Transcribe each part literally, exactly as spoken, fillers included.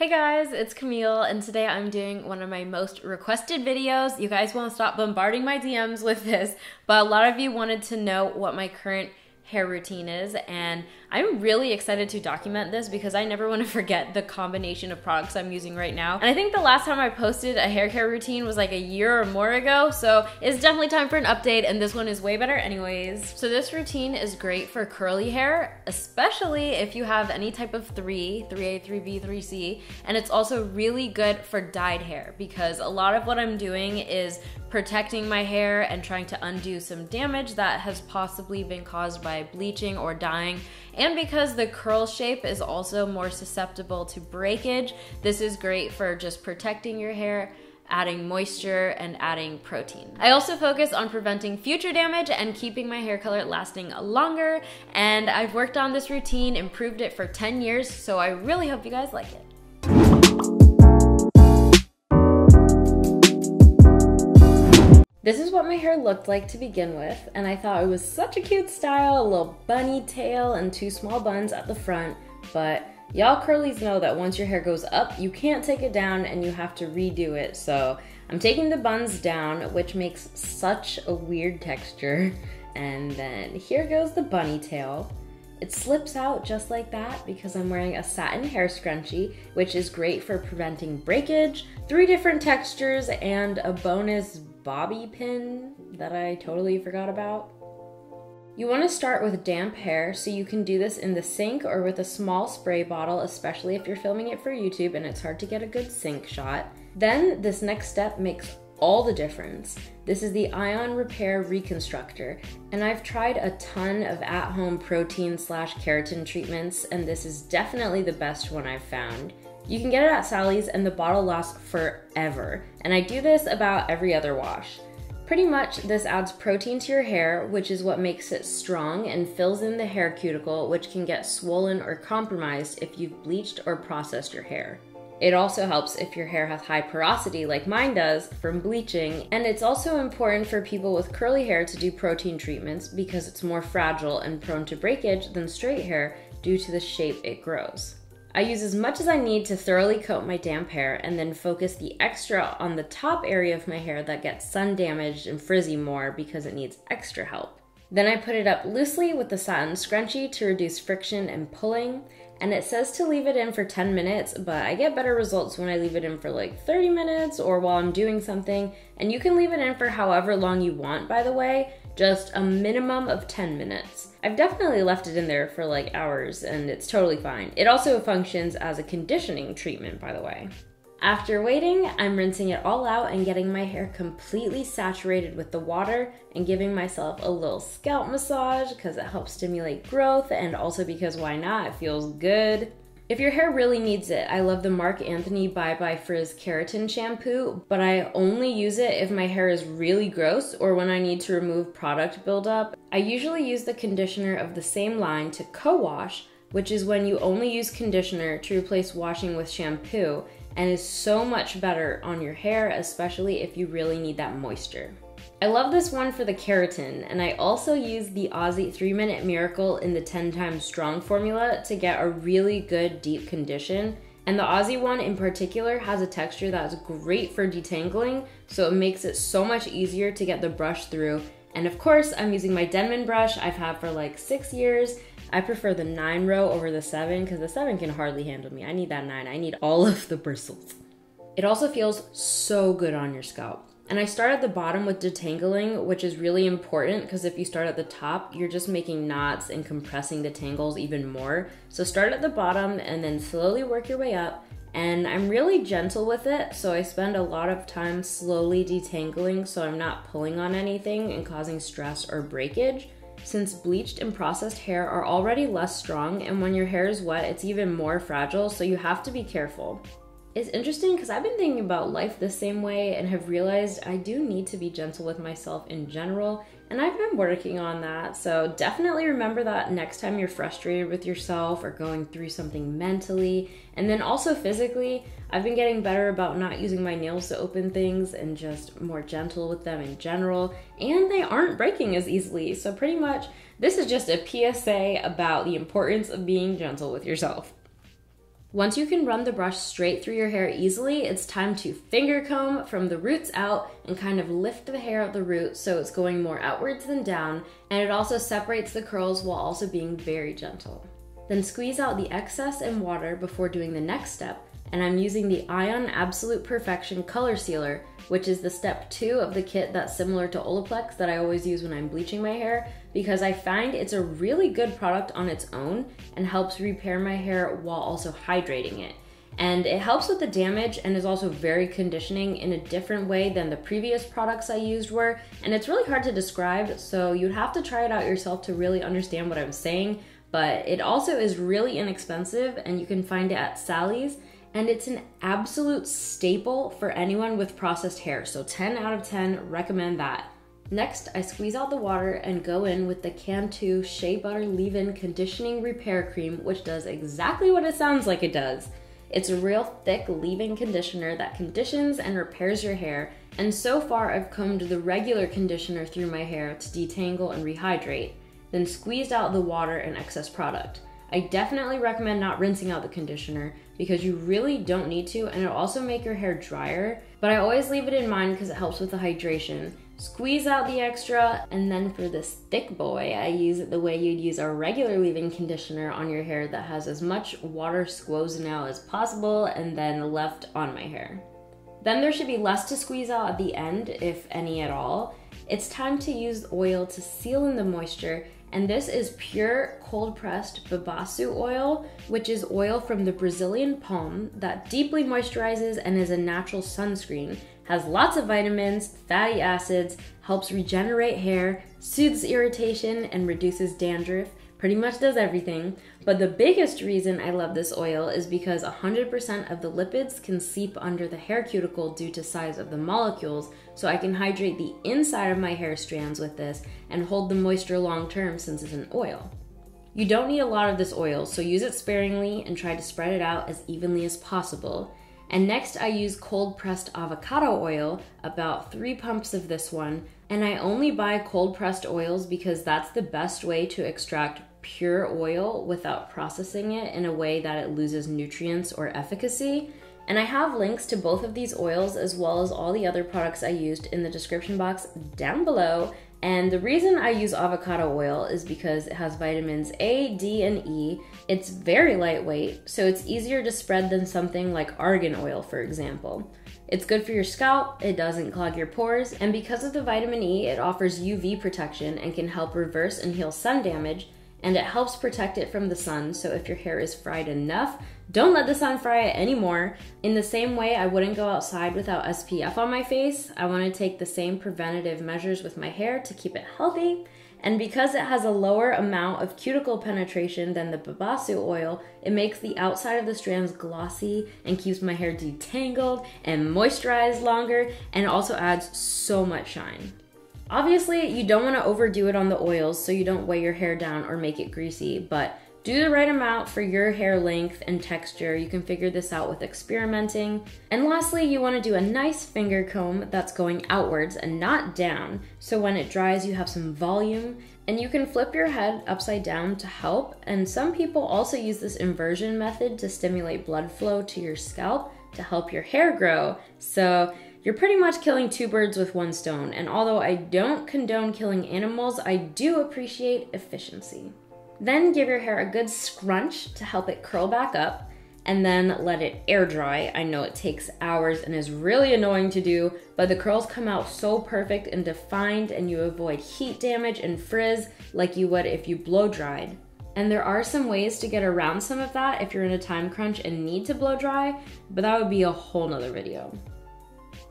Hey guys, it's Camille, and today I'm doing one of my most requested videos. You guys won't stop bombarding my D Ms with this, but a lot of you wanted to know what my current hair routine is, and I'm really excited to document this because I never want to forget the combination of products I'm using right now. And I think the last time I posted a hair care routine was like a year or more ago, so it's definitely time for an update, and this one is way better anyways. So this routine is great for curly hair, especially if you have any type of three, three A, three B, three C, and it's also really good for dyed hair because a lot of what I'm doing is protecting my hair and trying to undo some damage that has possibly been caused by bleaching or dyeing. And because the curl shape is also more susceptible to breakage, this is great for just protecting your hair, adding moisture, and adding protein. I also focus on preventing future damage and keeping my hair color lasting longer, and I've worked on this routine, improved it for ten years, so I really hope you guys like it. This is what my hair looked like to begin with, and I thought it was such a cute style, a little bunny tail and two small buns at the front, but y'all curlies know that once your hair goes up, you can't take it down and you have to redo it, so I'm taking the buns down, which makes such a weird texture, and then here goes the bunny tail. It slips out just like that because I'm wearing a satin hair scrunchie, which is great for preventing breakage, three different textures, and a bonus bobby pin that I totally forgot about. You want to start with damp hair, so you can do this in the sink or with a small spray bottle, especially if you're filming it for YouTube and it's hard to get a good sink shot. Then this next step makes all the difference. This is the Ion Repair Reconstructor, and I've tried a ton of at-home protein slash keratin treatments, and this is definitely the best one I've found. You can get it at Sally's, and the bottle lasts forever, and I do this about every other wash. Pretty much, this adds protein to your hair, which is what makes it strong and fills in the hair cuticle, which can get swollen or compromised if you've bleached or processed your hair. It also helps if your hair has high porosity, like mine does, from bleaching, and it's also important for people with curly hair to do protein treatments because it's more fragile and prone to breakage than straight hair due to the shape it grows. I use as much as I need to thoroughly coat my damp hair and then focus the extra on the top area of my hair that gets sun damaged and frizzy more because it needs extra help. Then I put it up loosely with the satin scrunchie to reduce friction and pulling, and it says to leave it in for ten minutes, but I get better results when I leave it in for like thirty minutes or while I'm doing something, and you can leave it in for however long you want, by the way, just a minimum of ten minutes. I've definitely left it in there for like hours and it's totally fine. It also functions as a conditioning treatment, by the way. After waiting, I'm rinsing it all out and getting my hair completely saturated with the water and giving myself a little scalp massage because it helps stimulate growth and also because why not? It feels good. If your hair really needs it, I love the Marc Anthony Bye Bye Frizz Keratin Shampoo, but I only use it if my hair is really gross or when I need to remove product buildup. I usually use the conditioner of the same line to co-wash, which is when you only use conditioner to replace washing with shampoo, and is so much better on your hair, especially if you really need that moisture. I love this one for the keratin, and I also use the Aussie three minute Miracle in the ten times Strong formula to get a really good deep condition, and the Aussie one in particular has a texture that's great for detangling, so it makes it so much easier to get the brush through. And of course, I'm using my Denman brush I've had for like six years. I prefer the nine row over the seven because the seven can hardly handle me. I need that nine. I need all of the bristles. It also feels so good on your scalp. And I start at the bottom with detangling, which is really important because if you start at the top, you're just making knots and compressing the tangles even more. So start at the bottom and then slowly work your way up. And I'm really gentle with it, so I spend a lot of time slowly detangling so I'm not pulling on anything and causing stress or breakage. Since bleached and processed hair are already less strong, and when your hair is wet, it's even more fragile, so you have to be careful. It's interesting because I've been thinking about life the same way and have realized I do need to be gentle with myself in general, and I've been working on that, so definitely remember that next time you're frustrated with yourself or going through something mentally, and then also physically. I've been getting better about not using my nails to open things and just more gentle with them in general, and they aren't breaking as easily, so pretty much this is just a P S A about the importance of being gentle with yourself. Once you can run the brush straight through your hair easily, it's time to finger comb from the roots out and kind of lift the hair at the root so it's going more outwards than down, and it also separates the curls while also being very gentle. Then squeeze out the excess and water before doing the next step, and I'm using the Ion Absolute Perfection Color Sealer, which is the step two of the kit that's similar to Olaplex that I always use when I'm bleaching my hair, because I find it's a really good product on its own and helps repair my hair while also hydrating it. And it helps with the damage and is also very conditioning in a different way than the previous products I used were, and it's really hard to describe, so you'd have to try it out yourself to really understand what I'm saying, but it also is really inexpensive and you can find it at Sally's, and it's an absolute staple for anyone with processed hair, so ten out of ten, recommend that. Next, I squeeze out the water and go in with the Cantu Shea Butter Leave-In Conditioning Repair Cream, which does exactly what it sounds like it does. It's a real thick leave-in conditioner that conditions and repairs your hair, and so far I've combed the regular conditioner through my hair to detangle and rehydrate, then squeezed out the water and excess product. I definitely recommend not rinsing out the conditioner because you really don't need to, and it'll also make your hair drier, but I always leave it in mind because it helps with the hydration. Squeeze out the extra, and then for this thick boy, I use it the way you'd use a regular leave-in conditioner on your hair that has as much water squozen out as possible and then left on my hair. Then there should be less to squeeze out at the end, if any at all. It's time to use oil to seal in the moisture, and this is pure cold-pressed Babassu oil, which is oil from the Brazilian palm that deeply moisturizes and is a natural sunscreen, has lots of vitamins, fatty acids, helps regenerate hair, soothes irritation, and reduces dandruff, pretty much does everything. But the biggest reason I love this oil is because one hundred percent of the lipids can seep under the hair cuticle due to size of the molecules, so I can hydrate the inside of my hair strands with this and hold the moisture long term since it's an oil. You don't need a lot of this oil, so use it sparingly and try to spread it out as evenly as possible. And next I use cold pressed avocado oil, about three pumps of this one, and I only buy cold pressed oils because that's the best way to extract pure oil without processing it in a way that it loses nutrients or efficacy. And I have links to both of these oils as well as all the other products I used in the description box down below. And the reason I use avocado oil is because it has vitamins A, D, and E. It's very lightweight, so it's easier to spread than something like argan oil, for example. It's good for your scalp, it doesn't clog your pores, and because of the vitamin E, it offers U V protection and can help reverse and heal sun damage, and it helps protect it from the sun, so if your hair is fried enough, don't let the sun fry it anymore. In the same way I wouldn't go outside without S P F on my face, I want to take the same preventative measures with my hair to keep it healthy. And because it has a lower amount of cuticle penetration than the Babassu oil, it makes the outside of the strands glossy and keeps my hair detangled and moisturized longer, and also adds so much shine. Obviously, you don't want to overdo it on the oils so you don't weigh your hair down or make it greasy, but do the right amount for your hair length and texture. You can figure this out with experimenting. And lastly, you want to do a nice finger comb that's going outwards and not down, so when it dries you have some volume, and you can flip your head upside down to help, and some people also use this inversion method to stimulate blood flow to your scalp to help your hair grow. So you're pretty much killing two birds with one stone, and although I don't condone killing animals, I do appreciate efficiency. Then give your hair a good scrunch to help it curl back up, and then let it air dry. I know it takes hours and is really annoying to do, but the curls come out so perfect and defined, and you avoid heat damage and frizz like you would if you blow dried. And there are some ways to get around some of that if you're in a time crunch and need to blow dry, but that would be a whole nother video.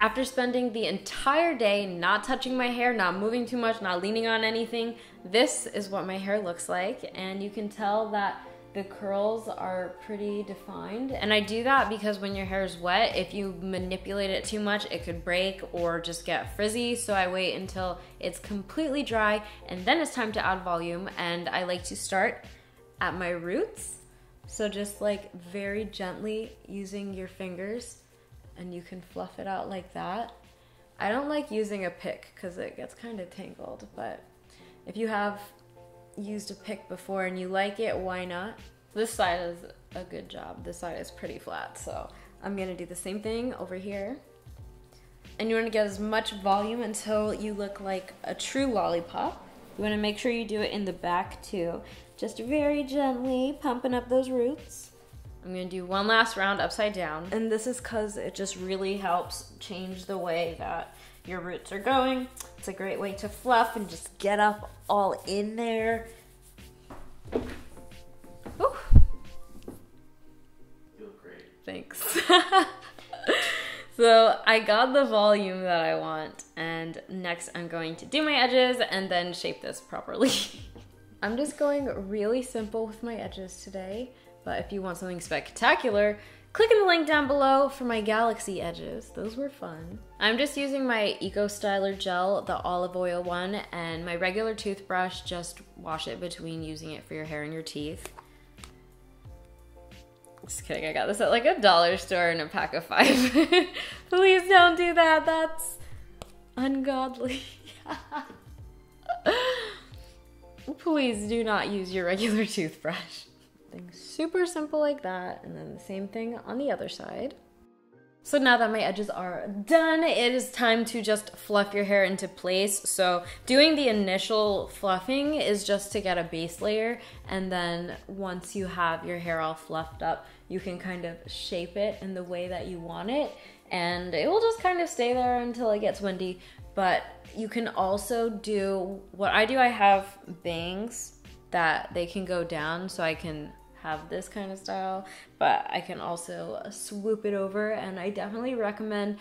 After spending the entire day not touching my hair, not moving too much, not leaning on anything, this is what my hair looks like, and you can tell that the curls are pretty defined. And I do that because when your hair is wet, if you manipulate it too much, it could break or just get frizzy, so I wait until it's completely dry, and then it's time to add volume, and I like to start at my roots. So just like very gently using your fingers, and you can fluff it out like that. I don't like using a pick because it gets kind of tangled, but if you have used a pick before and you like it, why not? This side is a good job. This side is pretty flat, so I'm gonna do the same thing over here. And you wanna get as much volume until you look like a true lollipop. You wanna make sure you do it in the back too. Just very gently pumping up those roots. I'm gonna do one last round upside down. And this is cause it just really helps change the way that your roots are going. It's a great way to fluff and just get up all in there. Ooh. You look great. Thanks. So I got the volume that I want, and next I'm going to do my edges and then shape this properly. I'm just going really simple with my edges today, but if you want something spectacular, click on the link down below for my galaxy edges. Those were fun. I'm just using my Eco Styler Gel, the olive oil one, and my regular toothbrush. Just wash it between using it for your hair and your teeth. Just kidding, I got this at like a dollar store in a pack of five. Please don't do that, that's ungodly. Please do not use your regular toothbrush. Super simple like that, and then the same thing on the other side. So now that my edges are done, it is time to just fluff your hair into place. So doing the initial fluffing is just to get a base layer, and then once you have your hair all fluffed up, you can kind of shape it in the way that you want it, and it will just kind of stay there until it gets windy. But you can also do what I do. I have bangs that they can go down, so I can have this kind of style, but I can also swoop it over, and I definitely recommend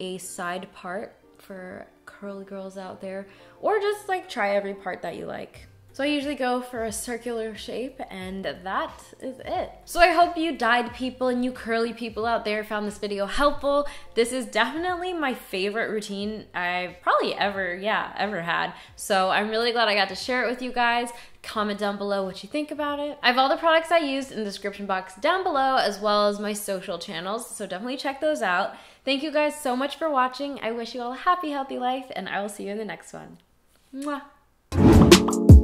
a side part for curly girls out there, or just like try every part that you like. So I usually go for a circular shape, and that is it. So I hope you dyed people and you curly people out there found this video helpful. This is definitely my favorite routine I've probably ever, yeah, ever had. So I'm really glad I got to share it with you guys. Comment down below what you think about it. I have all the products I used in the description box down below, as well as my social channels, so definitely check those out. Thank you guys so much for watching. I wish you all a happy, healthy life, and I will see you in the next one. Mwah!